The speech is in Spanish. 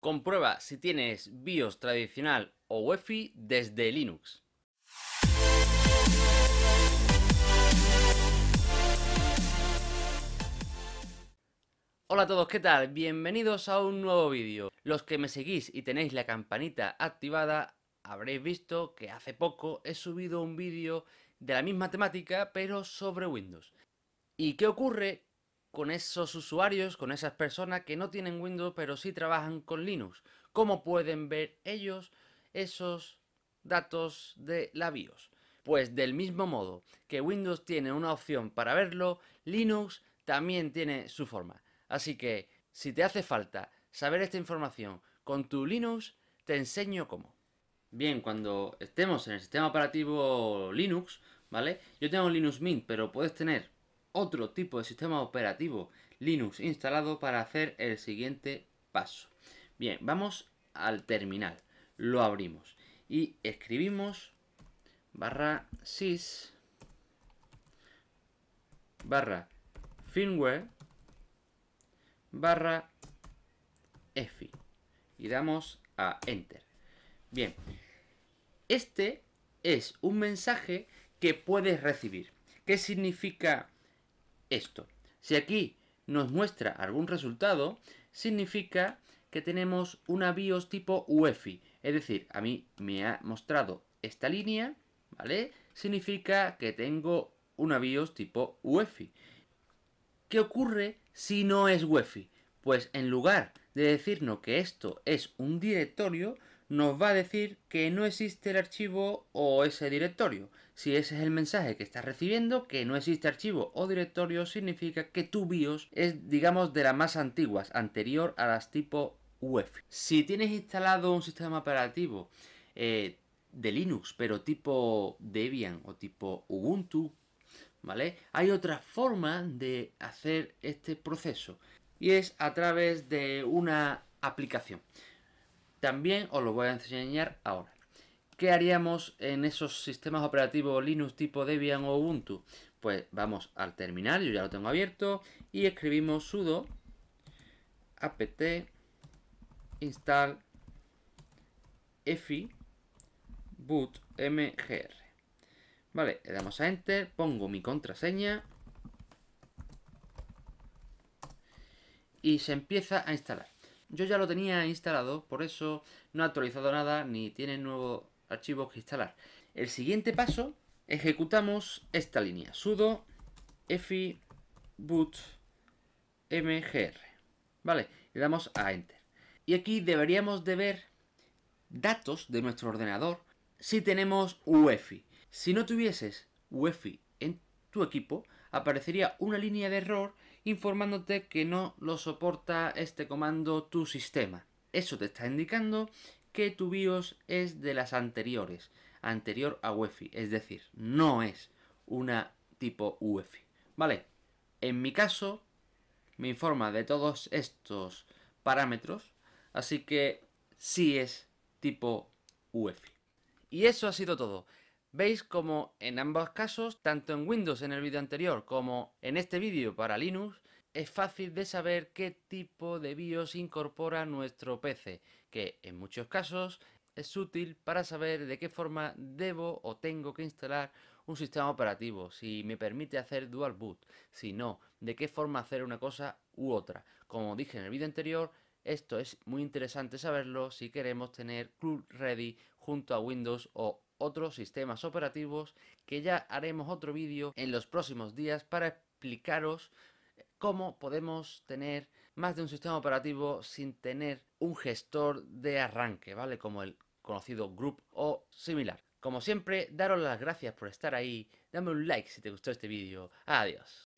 Comprueba si tienes BIOS tradicional o UEFI desde Linux. Hola a todos, ¿qué tal? Bienvenidos a un nuevo vídeo. Los que me seguís y tenéis la campanita activada, habréis visto que hace poco he subido un vídeo de la misma temática, pero sobre Windows. ¿Y qué ocurre con esos usuarios, con esas personas que no tienen Windows, pero sí trabajan con Linux? ¿Cómo pueden ver ellos esos datos de la BIOS? Pues del mismo modo que Windows tiene una opción para verlo, Linux también tiene su forma. Así que, si te hace falta saber esta información con tu Linux, te enseño cómo. Bien, cuando estemos en el sistema operativo Linux, ¿vale? Yo tengo Linux Mint, pero puedes tener otro tipo de sistema operativo Linux instalado para hacer el siguiente paso. Bien, vamos al terminal, lo abrimos y escribimos sys firmware efi y damos a enter. Bien, este es un mensaje que puedes recibir. ¿Qué significa esto? Si aquí nos muestra algún resultado, significa que tenemos una BIOS tipo UEFI. Es decir, a mí me ha mostrado esta línea, ¿vale? Significa que tengo una BIOS tipo UEFI. ¿Qué ocurre si no es UEFI? Pues en lugar de decirnos que esto es un directorio, nos va a decir que no existe el archivo o ese directorio. Si ese es el mensaje que estás recibiendo, que no existe archivo o directorio, significa que tu BIOS es, digamos, de las más antiguas, anterior a las tipo UEFI. Si tienes instalado un sistema operativo de Linux, pero tipo Debian o tipo Ubuntu, ¿vale? Hay otra forma de hacer este proceso y es a través de una aplicación. También os lo voy a enseñar ahora. ¿Qué haríamos en esos sistemas operativos Linux tipo Debian o Ubuntu? Pues vamos al terminal, yo ya lo tengo abierto, y escribimos sudo apt install efibootmgr. Vale, le damos a enter, pongo mi contraseña y se empieza a instalar. Yo ya lo tenía instalado, por eso no he actualizado nada ni tiene nuevos archivos que instalar. El siguiente paso, ejecutamos esta línea, sudo efibootmgr, ¿vale? Le damos a enter. Y aquí deberíamos de ver datos de nuestro ordenador si tenemos UEFI. Si no tuvieses UEFI en tu equipo, aparecería una línea de error informándote que no lo soporta este comando tu sistema. Eso te está indicando que tu BIOS es de las anteriores, anterior a UEFI, es decir, no es una tipo UEFI, ¿vale? En mi caso, me informa de todos estos parámetros, así que sí es tipo UEFI. Y eso ha sido todo. Veis como en ambos casos, tanto en Windows en el vídeo anterior como en este vídeo para Linux, es fácil de saber qué tipo de BIOS incorpora nuestro PC, que en muchos casos es útil para saber de qué forma debo o tengo que instalar un sistema operativo, si me permite hacer dual boot, si no, de qué forma hacer una cosa u otra. Como dije en el vídeo anterior, esto es muy interesante saberlo si queremos tener Cloud Ready junto a Windows o otros sistemas operativos, que ya haremos otro vídeo en los próximos días para explicaros cómo podemos tener más de un sistema operativo sin tener un gestor de arranque, ¿vale? Como el conocido GRUB o similar. Como siempre, daros las gracias por estar ahí, dame un like si te gustó este vídeo. Adiós.